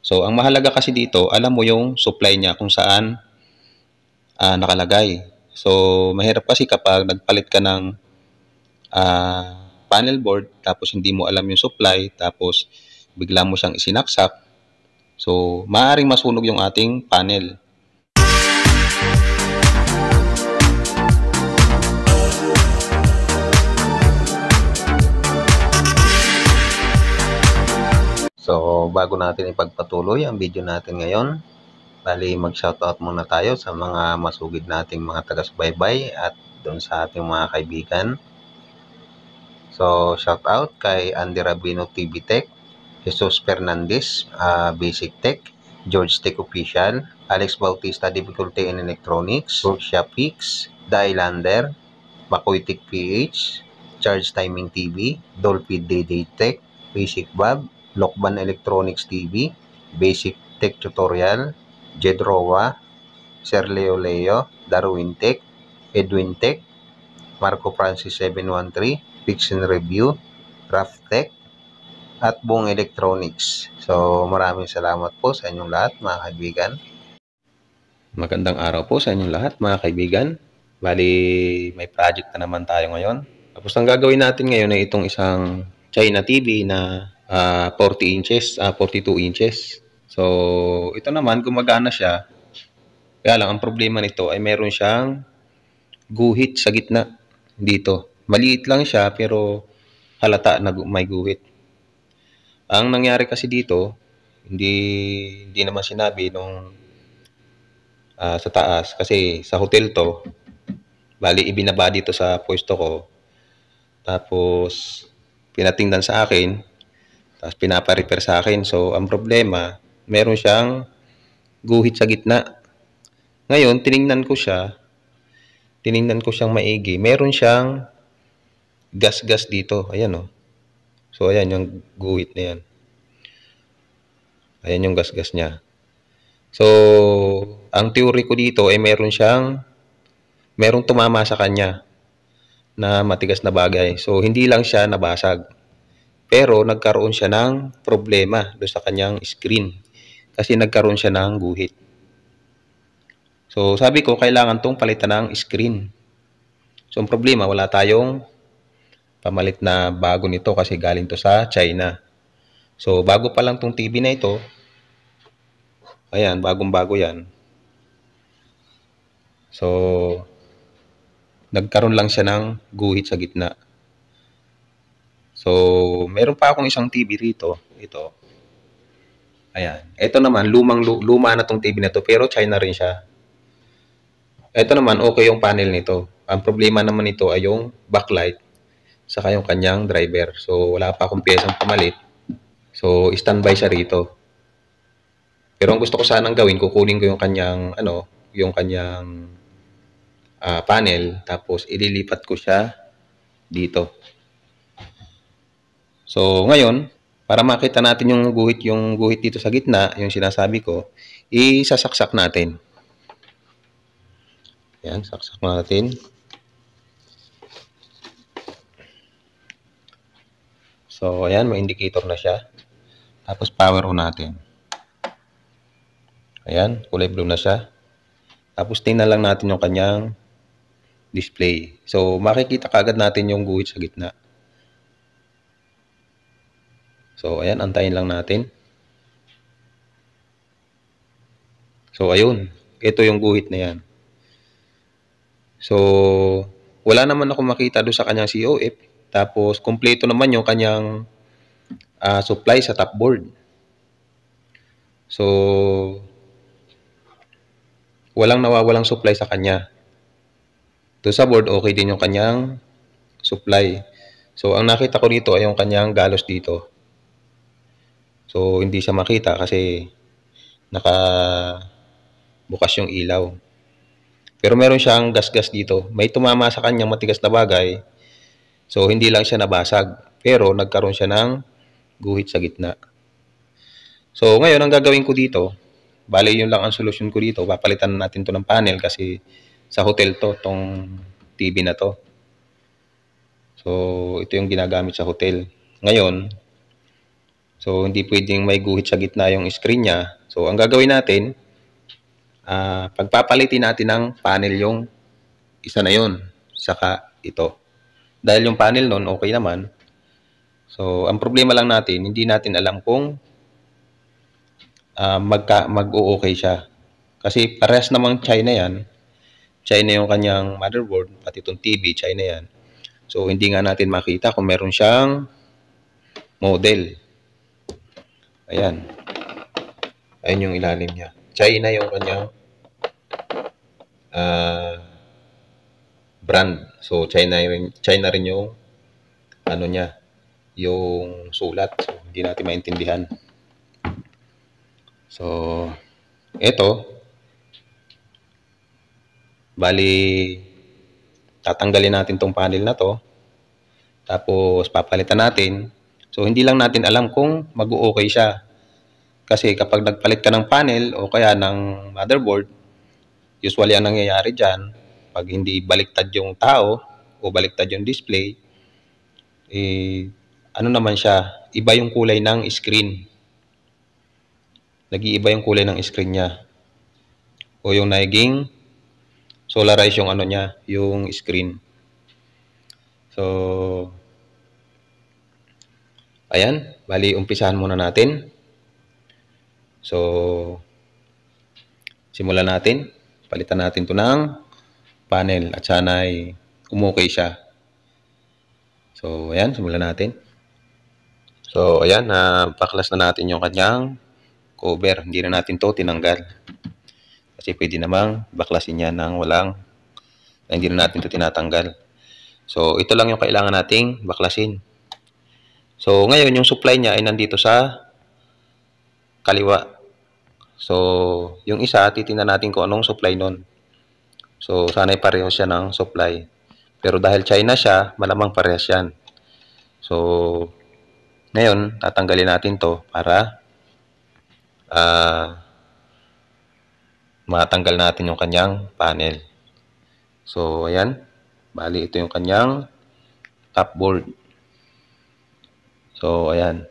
So, ang mahalaga kasi dito, alam mo yung supply niya kung saan nakalagay. So, mahirap kasi kapag nagpalit ka ng panel board, tapos hindi mo alam yung supply, tapos bigla mo siyang isinaksak. So, maaaring masunog yung ating panel. So, bago natin ipagpatuloy ang video natin ngayon, bali mag-shoutout muna tayo sa mga masugid nating mga taga-subaybay at doon sa ating mga kaibigan. So, shoutout kay Andy Rabino TV Tech, Jesus Fernandez, Basic Tech, George Tech Official, Alex Bautista Difficulty in Electronics, Workshop Fix, Dailander, Makoy Tech PH, Charge Timing TV, Dolphy DD Tech, Basic Bob, Lokban Electronics TV, Basic Tech Tutorial, Jedrowa, Sir Leo Leo, Darwin Tech, Edwin Tech, Marco Francis 713, Fiction Review, Raf Tech, at Bong Electronics. So, maraming salamat po sa inyong lahat, mga kaibigan. Magandang araw po sa inyong lahat, mga kaibigan. Bali, may project na naman tayo ngayon. Tapos, ang gagawin natin ngayon ay itong isang China TV na 40 inches, 42 inches. So, ito naman, gumagana siya. Kaya lang, ang problema nito ay meron siyang guhit sa gitna dito. Maliit lang siya, pero halata na may guhit. Ang nangyari kasi dito, hindi naman sinabi nung sa taas. Kasi sa hotel to, bali, ibinaba dito sa pwesto ko. Tapos, pinatingnan sa akin, tapos pinapa-repair sa akin. So, ang problema, meron siyang guhit sa gitna. Ngayon, tiningnan ko siyang maigi. Meron siyang gas-gas dito. Ayan, oh. So, ayan yung guhit na yan. Ayan yung gas-gas niya. So, ang theory ko dito ay merong tumama sa kanya na matigas na bagay. So, hindi lang siya nabasag. Pero nagkaroon siya ng problema doon sa kanyang screen kasi nagkaroon siya ng guhit. So sabi ko kailangan tong palitan ng screen. So ang problema wala tayong pamalit na bago nito kasi galing to sa China. So bago pa lang tong TV na ito. Ayan, bagong-bago yan. So nagkaroon lang siya ng guhit sa gitna. So, meron pa akong isang TV rito. Ito. Ayan. Ito naman, luma na tong TV na to, pero China rin siya. Ito naman, okay yung panel nito. Ang problema naman nito ay yung backlight saka yung kanyang driver. So, wala pa akong piyesang pamalit. So, standby siya rito. Pero ang gusto ko sanang gawin, kukunin ko yung kanyang, panel. Tapos, ililipat ko siya dito. So, ngayon, para makita natin yung guhit dito sa gitna, yung sinasabi ko, isasaksak natin. Ayan, saksak natin. So, ayan, may indicator na siya. Tapos, power on natin. Ayan, kulay blue na siya. Tapos, tingnan lang natin yung kanyang display. So, makikita kaagad natin yung guhit sa gitna. So, ayan, antayin lang natin. So, ayun. Ito yung guhit na yan. So, wala naman ako makita doon sa kanyang COF. Tapos, kumpleto naman yung kanyang supply sa top board. So, walang nawawalang supply sa kanya. Doon sa board, okay din yung kanyang supply. So, ang nakita ko dito ay yung kanyang galos dito. So, hindi siya makita kasi nakabukas yung ilaw. Pero meron siyang gas-gas dito. May tumama sa kanyang matigas na bagay. So, hindi lang siya nabasag. Pero, nagkaroon siya ng guhit sa gitna. So, ngayon, ang gagawin ko dito, bali yun lang ang solusyon ko dito. Papalitan natin to ng panel kasi sa hotel to, tong TV na to. So, ito yung ginagamit sa hotel. Ngayon, So, hindi pwedeng may guhit sa gitna yung screen niya. So, ang gagawin natin, pagpapalitin natin ng panel yung isa na yun, saka ito. Dahil yung panel nun, okay naman. So, ang problema lang natin, hindi natin alam kung mag-o-okay siya. Kasi parehas namang China yan. China yung kanyang motherboard, pati itong TV, China yan. So, hindi nga natin makita kung meron siyang model. Ayan. Ayan yung ilalim niya. China yung kanyang brand. So, China rin yung ano niya, yung sulat. So, hindi natin maintindihan. So, eto. Bali, tatanggalin natin tong panel na to. Tapos, papalitan natin. So, hindi lang natin alam kung mag-o-okay siya. Kasi kapag nagpalit ka ng panel o kaya ng motherboard, usually ang nangyayari dyan, pag hindi baliktad yung tao o baliktad yung display, eh, ano naman siya, iba yung kulay ng screen. Nag-iiba yung kulay ng screen niya. O yung naging solarize yung ano niya, yung screen. So, ayan, bali umpisahan muna natin. So, simulan natin. Palitan natin to ng panel at sana ay umukay siya. So, ayan, simulan natin. So, ayan, napaklas na natin yung kanyang cover. Hindi na natin to tinanggal. Kasi pwede namang baklasin niya ng walang, hindi na natin to tinatanggal. So, ito lang yung kailangan nating baklasin. So, ngayon, yung supply niya ay nandito sa kaliwa. So, yung isa, titingnan natin kung anong supply nun. So, sana'y pareho siya ng supply. Pero dahil China siya, malamang parehas yan. So, ngayon, tatanggalin natin to para matanggal natin yung kanyang panel. So, ayan. Bali, ito yung kanyang cupboard. So, ayan.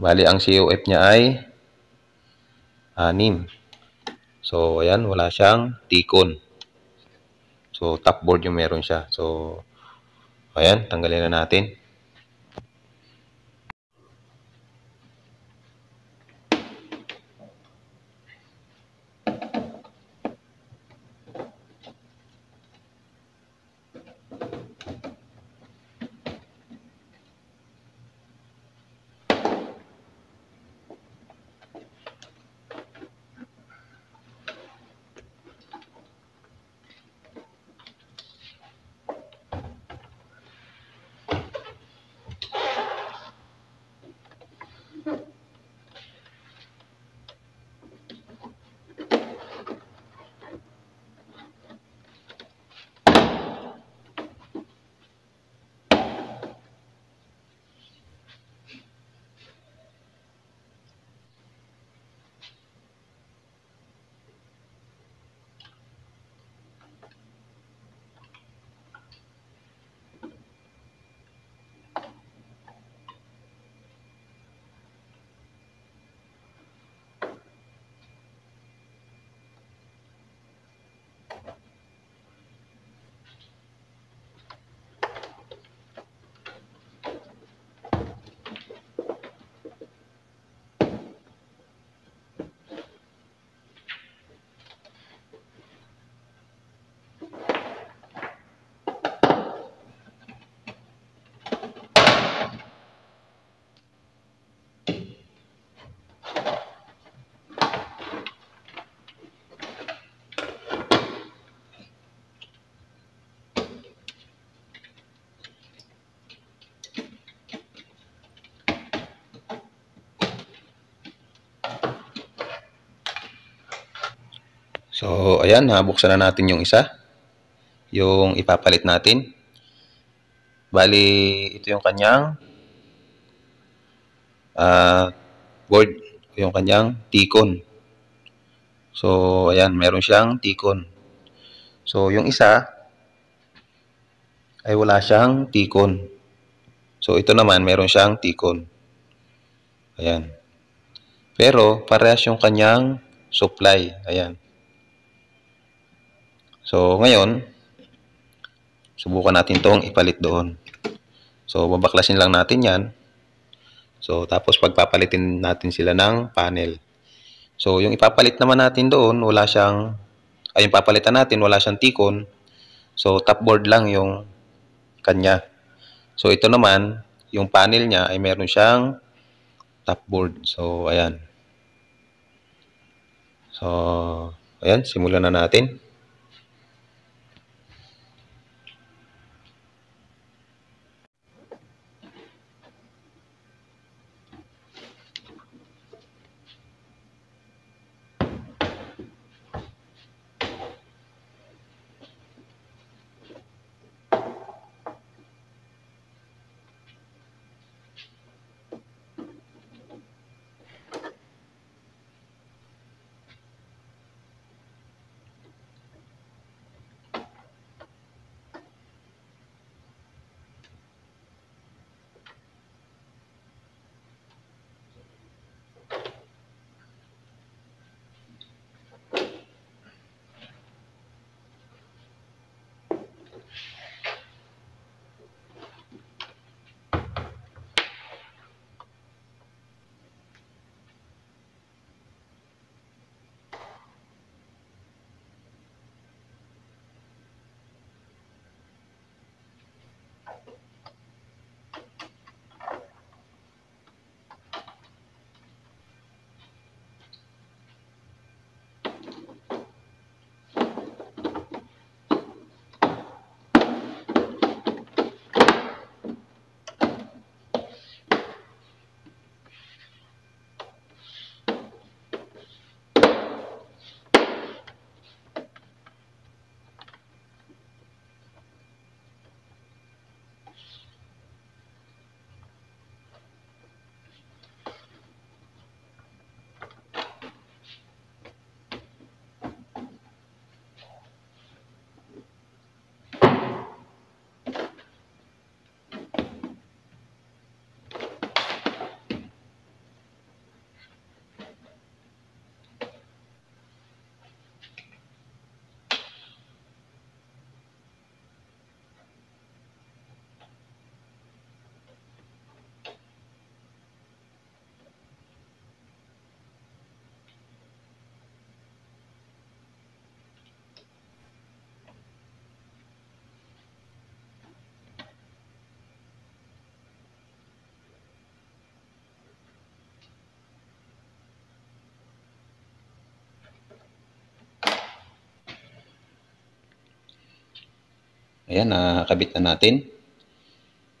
Bali, ang COF niya ay 6. So, ayan. Wala siyang tikon. So, top board yung meron siya. So, ayan. Tanggalin na natin. So, ayan, nabuksan na natin yung isa, yung ipapalit natin. Bali, ito yung kanyang board, yung kanyang tikon. So, ayan, meron siyang tikon. So, yung isa ay wala siyang tikon. So, ito naman, meron siyang tikon. Ayan. Pero parehas yung kanyang supply. Ayan. So, ngayon, subukan natin itong ipalit doon. So, babaklasin lang natin yan. So, tapos pagpapalitin natin sila ng panel. So, yung ipapalit naman natin doon, wala siyang, ay yung papalitan natin, wala siyang tikon. So, top board lang yung kanya. So, ito naman, yung panel niya ay meron siyang top board. So, ayan. So, ayan, simulan na natin. Ayan, nakakabit na natin.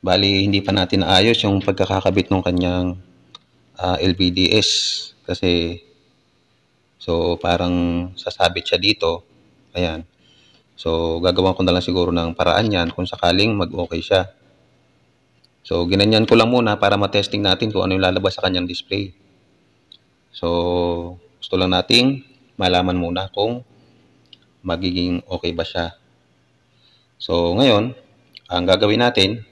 Bali, hindi pa natin naayos yung pagkakakabit ng kanyang LVDS. Kasi, so, parang sasabit siya dito. Ayan. So, gagawa ko na lang siguro ng paraan yan kung sakaling mag-okay siya. So, ginanyan ko lang muna para matesting natin kung ano yung lalabas sa kanyang display. So, gusto lang nating malaman muna kung magiging okay ba siya. So, ngayon, ang gagawin natin,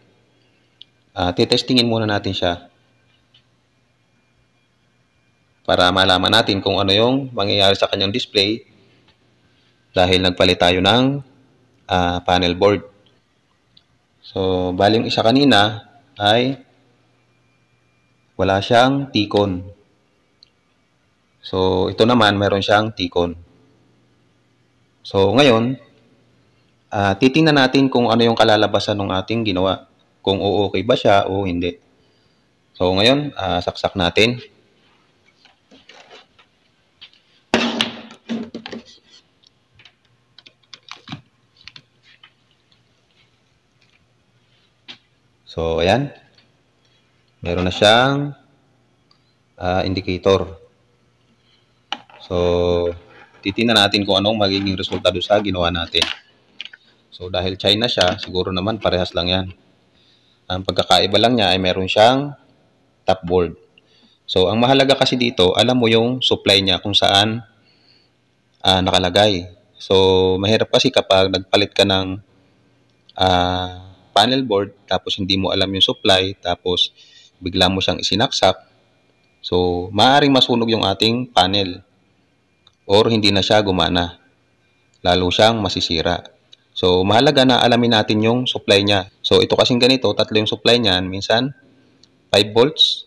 titestingin muna natin siya para malaman natin kung ano yung mangyayari sa kanyang display dahil nagpalit tayo ng panel board. So, baling isa kanina ay wala siyang tikon. So, ito naman, meron siyang tikon. So, ngayon, titingnan natin kung ano yung kalalabasan ng ating ginawa. Kung okay ba siya o hindi. So ngayon, saksak natin. So ayan. Meron na siyang indicator. So titingnan natin kung anong magiging resulta doon sa ginawa natin. So, dahil China siya, siguro naman parehas lang yan. Ang pagkakaiba lang niya ay meron siyang top board. So, ang mahalaga kasi dito, alam mo yung supply niya kung saan nakalagay. So, mahirap kasi kapag nagpalit ka ng panel board, tapos hindi mo alam yung supply, tapos bigla mo siyang isinaksak. So, maaaring masunog yung ating panel or hindi na siya gumana. Lalo siyang masisira. So, mahalaga na alamin natin yung supply niya. So, ito kasing ganito, tatlo yung supply niyan. Minsan, 5 volts.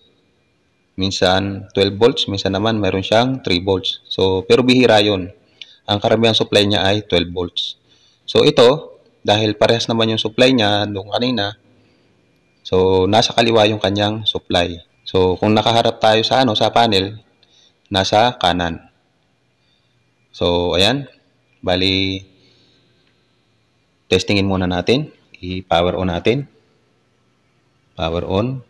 Minsan, 12 volts. Minsan naman, meron siyang 3 volts. So, pero bihira yun. Ang karamihan supply niya ay 12 volts. So, ito, dahil parehas naman yung supply niya nung kanina, so, nasa kaliwa yung kanyang supply. So, kung nakaharap tayo sa, sa panel, nasa kanan. So, ayan. Bali, testingin muna natin. I-power on natin. Power on.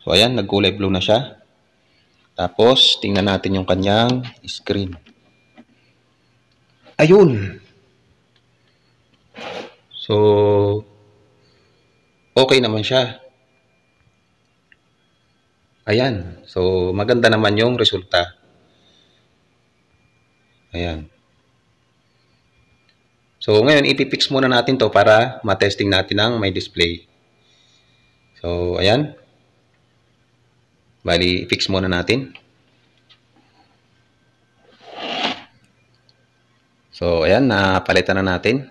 So, ayan. Nagkulay blue na siya. Tapos, tingnan natin yung kanyang screen. Ayun! So, okay naman siya. Ayan. So, maganda naman yung resulta. Ayan. So, ngayon, ipipix muna natin to para matesting natin ang may display. So, ayan. Bali, fix muna natin. So, ayan. Napalitan na natin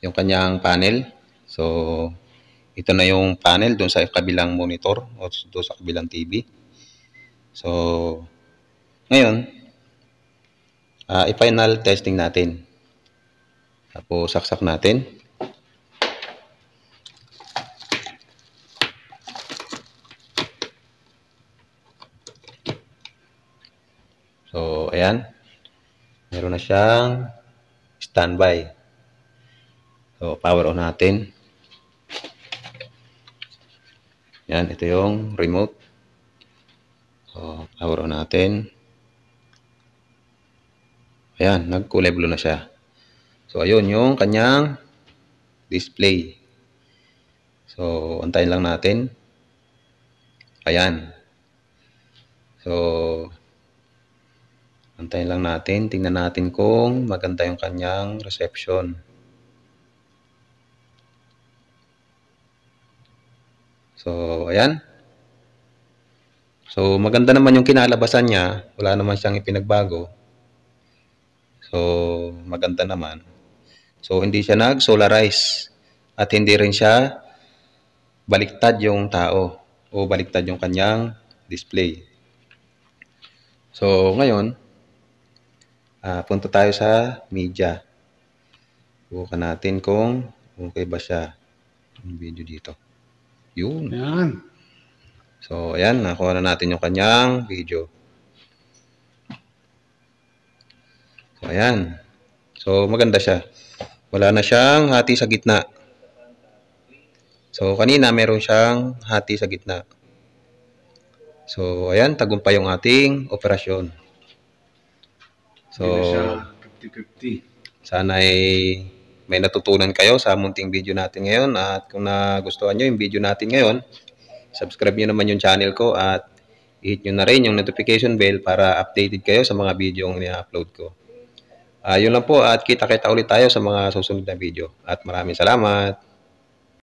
yung kanyang panel. So, ito na yung panel doon sa kabilang monitor o doon sa kabilang TV. So, ngayon, i-final testing natin. Tapos, saksak natin. So, ayan. Meron na siyang standby. So, power on natin. Ayan, ito yung remote. So, power on natin. Ayan, nagkulay blue na siya. So, ayun yung kanyang display. So, antayin lang natin. Ayan. So, antayin lang natin. Tingnan natin kung maganda yung kanyang reception. So, ayan. So, maganda naman yung kinalabasan niya. Wala naman siyang ipinagbago. So, maganda naman. So, hindi siya nag-solarize at hindi rin siya baliktad yung tao o baliktad yung kanyang display. So, ngayon, punta tayo sa media. Bukan natin kung okay ba siya yung video dito. Yun. Ayan. So, ayan. Nakuha na natin yung kanyang video. So, ayan. So, maganda siya. Wala na siyang hati sa gitna. So, kanina meron siyang hati sa gitna. So, ayan, tagumpay yung ating operasyon. So, sana ay may natutunan kayo sa munting video natin ngayon. At kung nagustuhan nyo yung video natin ngayon, subscribe nyo naman yung channel ko at i-hit nyo na rin yung notification bell para updated kayo sa mga video yung ina-upload ko. Yun lang po at kita-kita ulit tayo sa mga susunod na video. At maraming salamat!